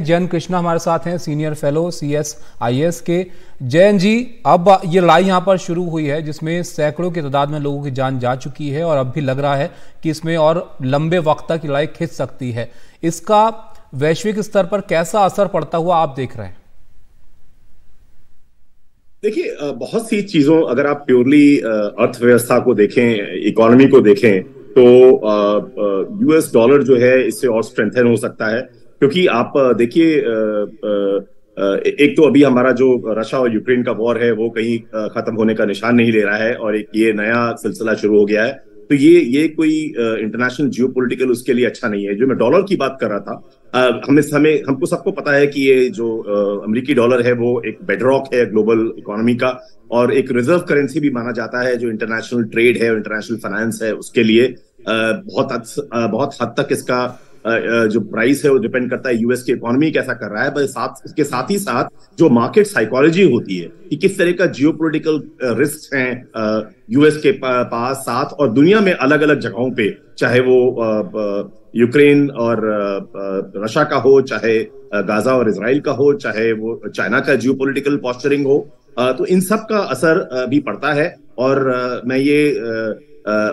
जयंत कृष्णा हमारे साथ हैं, सीनियर फेलो सीएसआईएस के। जयंत जी, अब ये लड़ाई यहाँ पर शुरू हुई है जिसमें सैकड़ों की तादाद में लोगों की जान जा चुकी है और अब भी लग रहा है कि इसमें और लंबे वक्त तक लड़ाई खिंच सकती है। इसका वैश्विक स्तर पर कैसा असर पड़ता हुआ आप देख रहे हैं? देखिए, बहुत सी चीजों, अगर आप प्योरली अर्थव्यवस्था को देखें, इकोनॉमी को देखें, तो यूएस डॉलर जो है इससे और स्ट्रेंथन हो सकता है, क्योंकि आप देखिए एक तो अभी हमारा जो रशिया और यूक्रेन का वॉर है वो कहीं खत्म होने का निशान नहीं ले रहा है और एक ये नया सिलसिला शुरू हो गया है, तो ये कोई इंटरनेशनल जियोपॉलिटिकल उसके लिए अच्छा नहीं है। जो मैं डॉलर की बात कर रहा था, हमको सबको पता है कि ये जो अमेरिकी डॉलर है वो एक बेडरॉक है ग्लोबल इकोनॉमी का और एक रिजर्व करेंसी भी माना जाता है जो इंटरनेशनल ट्रेड है और इंटरनेशनल फाइनेंस है उसके लिए बहुत हद तक इसका जो प्राइस है वो डिपेंड करता है यूएस की इकोनॉमी कैसा कर रहा है, पर इसके साथ ही जो मार्केट साइकोलॉजी होती है कि किस तरह का जियोपॉलिटिकल रिस्क हैं यूएस के पास, साथ और दुनिया में अलग अलग जगहों पे, चाहे वो यूक्रेन और रशिया का हो, चाहे गाजा और इजराइल का हो, चाहे वो चाइना का जियोपॉलिटिकल पॉस्चरिंग हो, तो इन सब का असर भी पड़ता है। और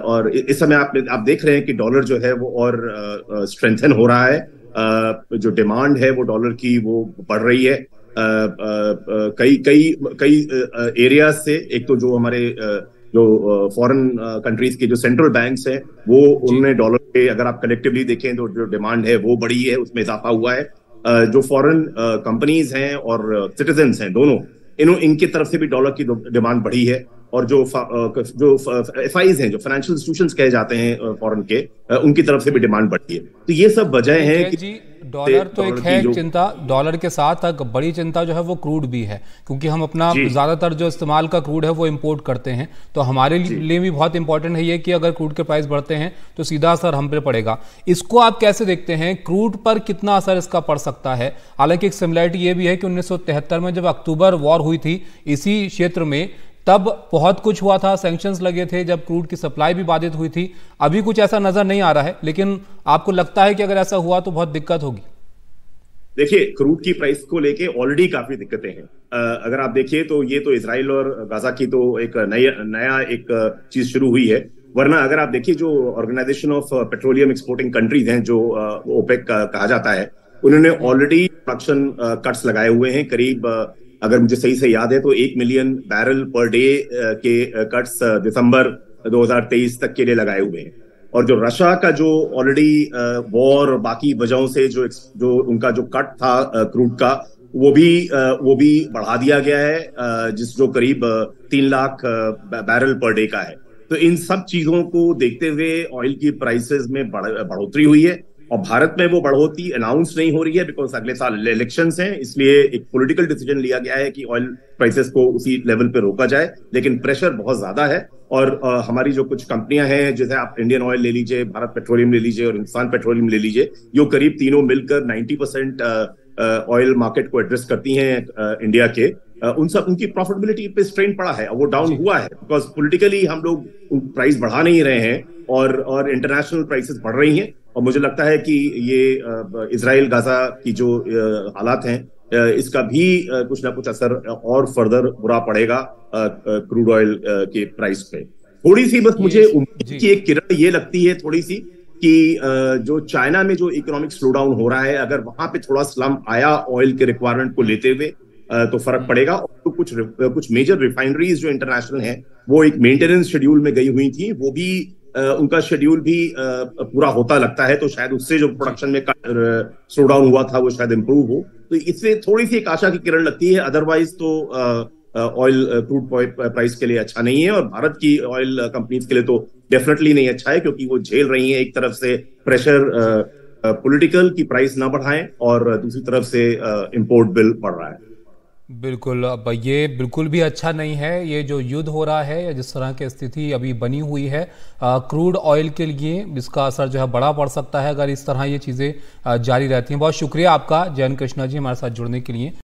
और इस समय आप देख रहे हैं कि डॉलर जो है वो और स्ट्रेंथन हो रहा है, जो डिमांड है वो डॉलर की वो बढ़ रही है कई एरियाज से। एक तो जो हमारे जो फॉरेन कंट्रीज के जो सेंट्रल बैंक्स हैं वो उनने डॉलर पे, अगर आप कलेक्टिवली देखें तो जो डिमांड है वो बढ़ी है, उसमें इजाफा हुआ है। जो फॉरेन कंपनीज हैं और सिटीजन्स हैं दोनों, इनकी तरफ से भी डॉलर की डिमांड बढ़ी है। और जो एफआईज हैं, जो फाइनेंशियल इंस्टीट्यूशंस कहे जाते हैं फॉरेन के, उनकी तरफ से भी डिमांड बढ़ती है। तो ये सब वजह है कि डॉलर तो एक है चिंता, डॉलर के साथ एक बड़ी चिंता जो है वो क्रूड भी है, क्योंकि हम अपना ज्यादातर जो इस्तेमाल का क्रूड है वो इंपोर्ट करते हैं, तो हमारे लिए भी बहुत इंपॉर्टेंट है ये कि अगर क्रूड के प्राइस बढ़ते हैं तो सीधा असर हम पे पड़ेगा। इसको आप कैसे देखते हैं, क्रूड पर कितना असर इसका पड़ सकता है? हालांकि एक सिमिलरिटी ये भी है कि 1973 में जब अक्टूबर वॉर हुई थी इसी क्षेत्र में, तब बहुत कुछ हुआ था, सैंक्शंस लगे थे, जब क्रूड की सप्लाई भी बाधित हुई थी। अभी कुछ ऐसा नजर नहीं आ रहा है, लेकिन आपको लगता है कि अगर ऐसा हुआ तो बहुत दिक्कत होगी? देखिए, क्रूड की प्राइस को लेके ऑलरेडी काफी दिक्कतें हैं। अगर आप देखिए तो ये तो इजराइल और गाजा की तो एक नया चीज शुरू हुई है, वरना अगर आप देखिए जो organisation of petroleum exporting countries हैं, जो ओपेक कहा जाता है, उन्होंने ऑलरेडी प्रोडक्शन कट्स लगाए हुए हैं। करीब, अगर मुझे सही से याद है तो 1 मिलियन बैरल पर डे के कट्स दिसंबर 2023 तक के लिए लगाए हुए हैं। और जो रशिया का जो ऑलरेडी वॉर और बाकी वजहों से जो उनका जो कट था क्रूड का, वो भी बढ़ा दिया गया है, जिस जो करीब 3 लाख बैरल पर डे का है। तो इन सब चीजों को देखते हुए ऑयल की प्राइसेस में बढ़ोतरी हुई है और भारत में वो बढ़ोतरी अनाउंस नहीं हो रही है, बिकॉज अगले साल इलेक्शंस हैं, इसलिए एक पॉलिटिकल डिसीजन लिया गया है कि ऑयल प्राइसेस को उसी लेवल पे रोका जाए, लेकिन प्रेशर बहुत ज्यादा है। और हमारी जो कुछ कंपनियां हैं, जैसे आप इंडियन ऑयल ले लीजिए, भारत पेट्रोलियम ले लीजिए और हिंदुस्तान पेट्रोलियम ले लीजिए, जो करीब तीनों मिलकर 90% ऑयल मार्केट को एड्रेस करती हैं इंडिया के, उनकी प्रॉफिटेबिलिटी पे स्ट्रेन पड़ा है, वो डाउन हुआ है, बिकॉज पॉलिटिकली हम लोग प्राइस बढ़ा नहीं रहे हैं और इंटरनेशनल प्राइसेस बढ़ रही हैं। और मुझे लगता है कि ये इजराइल गाजा की जो हालात हैं, इसका भी कुछ ना कुछ असर और फर्दर बुरा पड़ेगा क्रूड ऑयल के प्राइस पे। थोड़ी सी बस मुझे उम्मीद की एक किरण ये लगती है थोड़ी सी कि जो चाइना में जो इकोनॉमिक स्लोडाउन हो रहा है, अगर वहां पे थोड़ा स्लम्प आया ऑयल के रिक्वायरमेंट को लेते हुए तो फर्क पड़ेगा। और तो कुछ मेजर रिफाइनरीज जो इंटरनेशनल हैं वो एक मेंटेनेंस शेड्यूल में गई हुई थी, वो भी उनका शेड्यूल भी पूरा होता लगता है, तो शायद उससे जो प्रोडक्शन में स्लो डाउन हुआ था वो शायद इम्प्रूव हो। तो इससे थोड़ी सी एक आशा की किरण लगती है, अदरवाइज तो ऑयल क्रूड प्राइस के लिए अच्छा नहीं है और भारत की ऑयल कंपनीज के लिए तो डेफिनेटली नहीं अच्छा है, क्योंकि वो झेल रही है एक तरफ से प्रेशर पॉलिटिकल की प्राइस ना बढ़ाएं और दूसरी तरफ से इम्पोर्ट बिल बढ़ रहा है। बिल्कुल, अब ये बिल्कुल भी अच्छा नहीं है, ये जो युद्ध हो रहा है या जिस तरह की स्थिति अभी बनी हुई है क्रूड ऑयल के लिए, इसका असर जो है बड़ा पड़ सकता है अगर इस तरह ये चीज़ें जारी रहती हैं। बहुत शुक्रिया आपका जयंत कृष्णा जी, हमारे साथ जुड़ने के लिए।